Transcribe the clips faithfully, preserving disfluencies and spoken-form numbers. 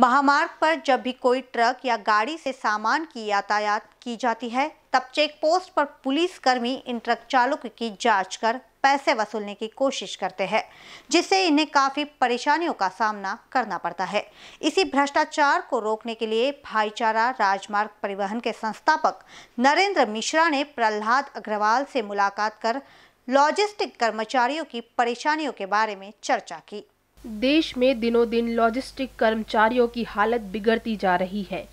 महामार्ग पर जब भी कोई ट्रक या गाड़ी से सामान की यातायात की जाती है तब चेक पोस्ट पर पुलिसकर्मी इन ट्रक चालकों की जांच कर पैसे वसूलने की कोशिश करते हैं, जिससे इन्हें काफ़ी परेशानियों का सामना करना पड़ता है। इसी भ्रष्टाचार को रोकने के लिए भाईचारा राजमार्ग परिवहन के संस्थापक नरेंद्र मिश्रा ने प्रह्लाद अग्रवाल से मुलाकात कर लॉजिस्टिक कर्मचारियों की परेशानियों के बारे में चर्चा की। देश में दिनों दिन लॉजिस्टिक कर्मचारियों की हालत बिगड़ती जा रही है।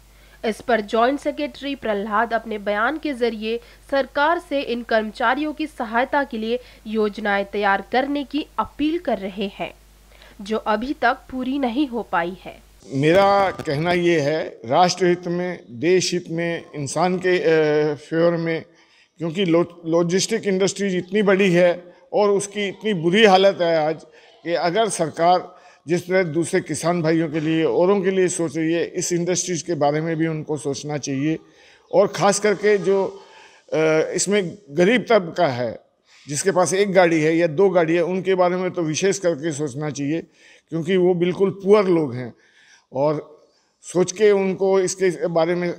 इस पर जॉइंट सेक्रेटरी प्रह्लाद अपने बयान के जरिए सरकार से इन कर्मचारियों की सहायता के लिए योजनाएं तैयार करने की अपील कर रहे हैं, जो अभी तक पूरी नहीं हो पाई है। मेरा कहना ये है, राष्ट्रहित में, देश हित में, इंसान के फेवर में, क्योंकि लो, लॉजिस्टिक इंडस्ट्रीज इतनी बड़ी है और उसकी इतनी बुरी हालत है आज कि अगर सरकार जिस तरह दूसरे किसान भाइयों के लिए, औरों के लिए सोच रही है, इस इंडस्ट्रीज के बारे में भी उनको सोचना चाहिए। और ख़ास करके जो इसमें गरीब तबका है, जिसके पास एक गाड़ी है या दो गाड़ी है, उनके बारे में तो विशेष करके सोचना चाहिए, क्योंकि वो बिल्कुल पुअर लोग हैं। और सोच के उनको इसके बारे में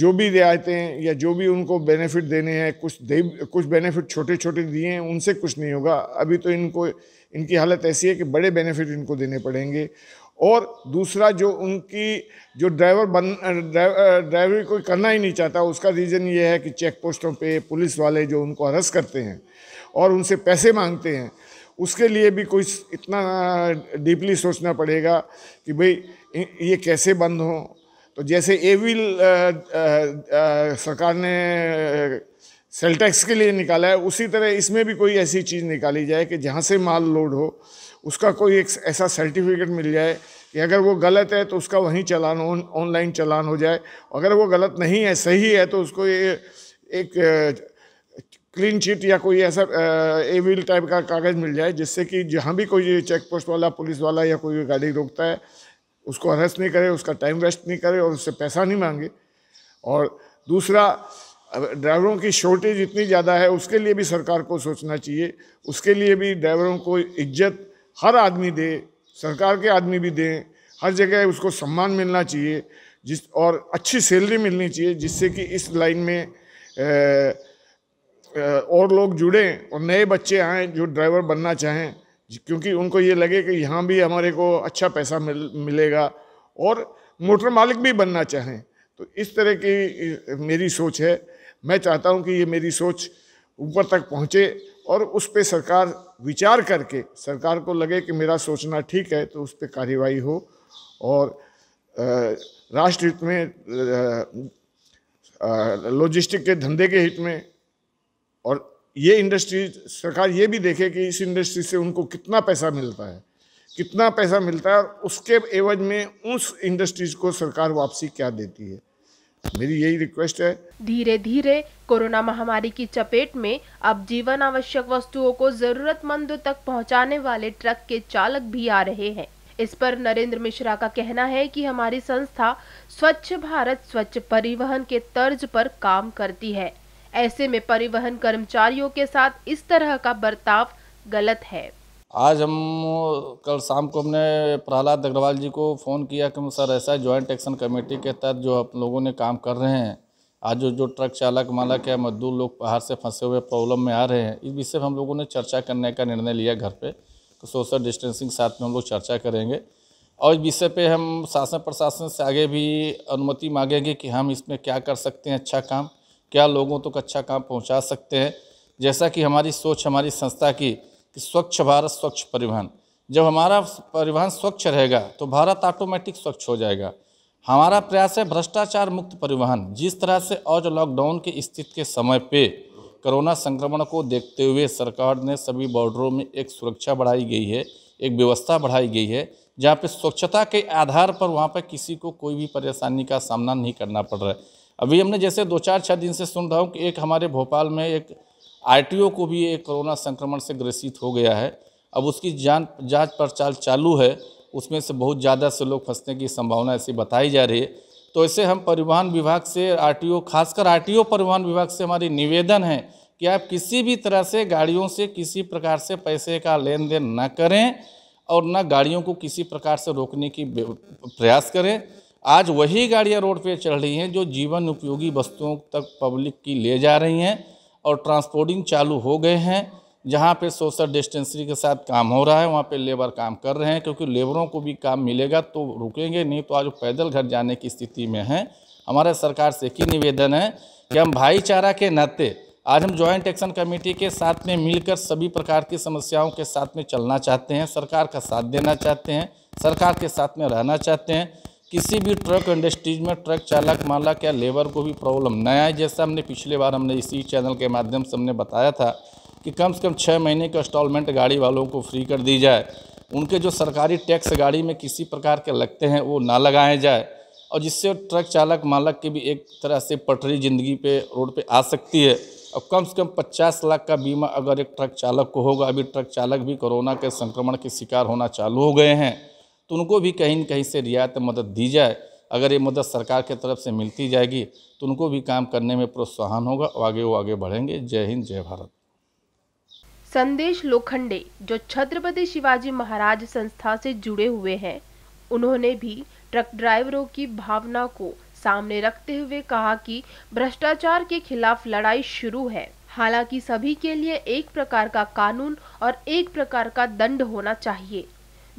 जो भी रियायतें या जो भी उनको बेनिफिट देने हैं, कुछ दे कुछ बेनिफिट छोटे छोटे दिए हैं, उनसे कुछ नहीं होगा। अभी तो इनको इनकी हालत ऐसी है कि बड़े बेनिफिट इनको देने पड़ेंगे। और दूसरा, जो उनकी जो ड्राइवर बन ड्राइवरी कोई करना ही नहीं चाहता, उसका रीज़न ये है कि चेक पोस्टों पे पुलिस वाले जो उनको हरस करते हैं और उनसे पैसे मांगते हैं, उसके लिए भी कोई इतना डीपली सोचना पड़ेगा कि भाई ये कैसे बंद हो। तो जैसे ए व्हील सरकार ने सेल टैक्स के लिए निकाला है, उसी तरह इसमें भी कोई ऐसी चीज़ निकाली जाए कि जहाँ से माल लोड हो उसका कोई एक ऐसा सर्टिफिकेट मिल जाए कि अगर वो गलत है तो उसका वहीं चालान ऑनलाइन चालान हो जाए, अगर वो गलत नहीं है, सही है, तो उसको ये एक क्लीन चिट या कोई ऐसा ए व्हील टाइप का कागज़ मिल जाए, जिससे कि जहाँ भी कोई चेक पोस्ट वाला, पुलिस वाला या कोई गाड़ी रोकता है, उसको हरस नहीं करे, उसका टाइम वेस्ट नहीं करे और उससे पैसा नहीं मांगे। और दूसरा, ड्राइवरों की शॉर्टेज इतनी ज़्यादा है, उसके लिए भी सरकार को सोचना चाहिए। उसके लिए भी ड्राइवरों को इज्जत हर आदमी दे, सरकार के आदमी भी दें, हर जगह उसको सम्मान मिलना चाहिए, जिस और अच्छी सैलरी मिलनी चाहिए, जिससे कि इस लाइन में ए, और लोग जुड़ें और नए बच्चे आएँ जो ड्राइवर बनना चाहें, क्योंकि उनको ये लगे कि यहाँ भी हमारे को अच्छा पैसा मिल मिलेगा और मोटर मालिक भी बनना चाहें। तो इस तरह की मेरी सोच है। मैं चाहता हूँ कि ये मेरी सोच ऊपर तक पहुँचे और उस पर सरकार विचार करके, सरकार को लगे कि मेरा सोचना ठीक है तो उस पर कार्रवाई हो और राष्ट्र हित में, लॉजिस्टिक के धंधे के हित में, और ये इंडस्ट्री सरकार ये भी देखे कि इस इंडस्ट्री से उनको कितना पैसा मिलता है, कितना पैसा मिलता है और उसके एवज में उस इंडस्ट्रीज को सरकार वापसी क्या देती है। मेरी यही रिक्वेस्ट है। धीरे धीरे कोरोना महामारी की चपेट में अब जीवन आवश्यक वस्तुओं को जरूरतमंदों तक पहुंचाने वाले ट्रक के चालक भी आ रहे हैं। इस पर नरेंद्र मिश्रा का कहना है कि हमारी संस्था स्वच्छ भारत स्वच्छ परिवहन के तर्ज पर काम करती है। ऐसे में परिवहन कर्मचारियों के साथ इस तरह का बर्ताव गलत है। आज हम कल शाम को हमने प्रह्लाद अग्रवाल जी को फ़ोन किया कि सर ऐसा जॉइंट एक्शन कमेटी के तहत जो आप लोगों ने काम कर रहे हैं, आज जो जो ट्रक चालक मालक या मजदूर लोग बाहर से फंसे हुए प्रॉब्लम में आ रहे हैं, इस विषय पर हम लोगों ने चर्चा करने का निर्णय लिया घर पे, तो सोशल डिस्टेंसिंग साथ में हम लोग चर्चा करेंगे और इस विषय पर हम शासन प्रशासन से आगे भी अनुमति मांगेंगे कि हम इसमें क्या कर सकते हैं, अच्छा काम, क्या लोगों तक अच्छा काम पहुँचा सकते हैं। जैसा कि हमारी सोच हमारी संस्था की कि स्वच्छ भारत स्वच्छ परिवहन, जब हमारा परिवहन स्वच्छ रहेगा तो भारत ऑटोमेटिक स्वच्छ हो जाएगा। हमारा प्रयास है भ्रष्टाचार मुक्त परिवहन। जिस तरह से और जो लॉकडाउन की स्थिति के समय पे कोरोना संक्रमण को देखते हुए सरकार ने सभी बॉर्डरों में एक सुरक्षा बढ़ाई गई है, एक व्यवस्था बढ़ाई गई है, जहाँ पे स्वच्छता के आधार पर वहाँ पर किसी को कोई भी परेशानी का सामना नहीं करना पड़ रहा है। अभी हमने जैसे दो चार छः दिन से सुन रहा हूँ कि एक हमारे भोपाल में एक आरटीओ को भी एक कोरोना संक्रमण से ग्रसित हो गया है। अब उसकी जांच जांच पड़ताल चालू है, उसमें से बहुत ज़्यादा से लोग फंसने की संभावना ऐसी बताई जा रही है। तो ऐसे हम परिवहन विभाग से आरटीओ, खासकर आरटीओ परिवहन विभाग से हमारी निवेदन है कि आप किसी भी तरह से गाड़ियों से किसी प्रकार से पैसे का लेन देन न करें और न गाड़ियों को किसी प्रकार से रोकने की प्रयास करें। आज वही गाड़ियां रोड पे चल रही हैं जो जीवन उपयोगी वस्तुओं तक पब्लिक की ले जा रही हैं, और ट्रांसपोर्टिंग चालू हो गए हैं। जहाँ पे सोशल डिस्टेंसिंग के साथ काम हो रहा है वहाँ पे लेबर काम कर रहे हैं, क्योंकि लेबरों को भी काम मिलेगा तो रुकेंगे, नहीं तो आज पैदल घर जाने की स्थिति में हैं। हमारे सरकार से एक ही निवेदन है कि हम भाईचारा के नाते आज हम जॉइंट एक्शन कमेटी के साथ में मिलकर सभी प्रकार की समस्याओं के साथ में चलना चाहते हैं, सरकार का साथ देना चाहते हैं, सरकार के साथ में रहना चाहते हैं। किसी भी ट्रक इंडस्ट्रीज में ट्रक चालक मालक या लेबर को भी प्रॉब्लम न आए। जैसा हमने पिछले बार हमने इसी चैनल के माध्यम से हमने बताया था कि कम से कम छः महीने का इंस्टॉलमेंट गाड़ी वालों को फ्री कर दी जाए, उनके जो सरकारी टैक्स गाड़ी में किसी प्रकार के लगते हैं वो ना लगाए जाए, और जिससे ट्रक चालक मालक की भी एक तरह से पटरी ज़िंदगी पे रोड पे आ सकती है। अब कम से कम पचास लाख का बीमा अगर एक ट्रक चालक को होगा, अभी ट्रक चालक भी कोरोना के संक्रमण के शिकार होना चालू हो गए हैं, तो उनको भी कहीं न कहीं से रियायत मदद दी जाए। अगर ये मदद सरकार की तरफ से मिलती जाएगी तो उनको भी काम करने में प्रोत्साहन होगा और आगे वो आगे बढ़ेंगे। जय हिंद, जय भारत। संदेश लोखंडे जो छत्रपति शिवाजी महाराज संस्था से जुड़े हुए हैं, उन्होंने भी ट्रक ड्राइवरों की भावना को सामने रखते हुए कहा कि भ्रष्टाचार के खिलाफ लड़ाई शुरू है। हालांकि सभी के लिए एक प्रकार का कानून और एक प्रकार का दंड होना चाहिए।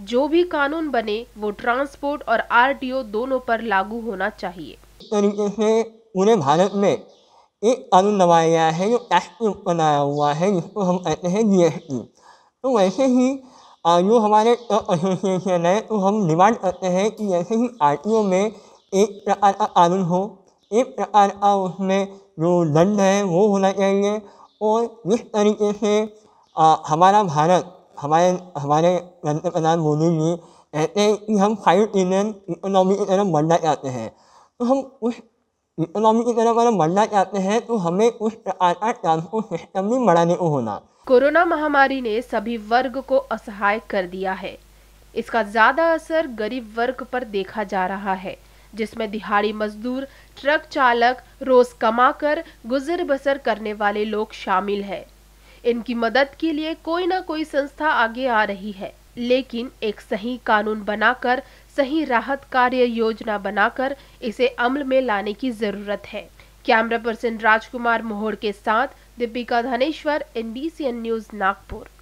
जो भी कानून बने वो ट्रांसपोर्ट और आरटीओ दोनों पर लागू होना चाहिए। तरीके से पूरे भारत में एक कानून बनाया गया है जो एक्टिव बनाया हुआ है, जिसको हम कहते हैं जी एस टी। तो वैसे ही जो हमारे एसोसिएशन है तो हम डिमांड करते हैं कि जैसे ही आरटीओ में एक प्रकार का कानून हो, एक प्रकार का उसमें जो दंड है वो होना चाहिए। और जिस तरीके से आ, हमारा भारत हमारे हमारे प्रधान मोदी जी कहते हैं कि हम फाइव इंडियन इकोनॉमी की तरफ बढ़ना चाहते हैं, तो हम उस इकोनॉमी की तरफ अगर बढ़ना चाहते हैं तो हमें उस प्रकार का ट्रांसपोर्ट सिस्टम भी बढ़ाने को होना। कोरोना महामारी ने सभी वर्ग को असहाय कर दिया है। इसका ज़्यादा असर गरीब वर्ग पर देखा जा रहा है, जिसमें दिहाड़ी मजदूर, ट्रक चालक, रोज कमाकर गुजर बसर करने वाले लोग शामिल हैं। इनकी मदद के लिए कोई ना कोई संस्था आगे आ रही है, लेकिन एक सही कानून बनाकर, सही राहत कार्य योजना बनाकर इसे अमल में लाने की जरूरत है। कैमरा पर्सन राजकुमार महोर के साथ Deepika Dhaneshwar, I N B C N news, Nagpur.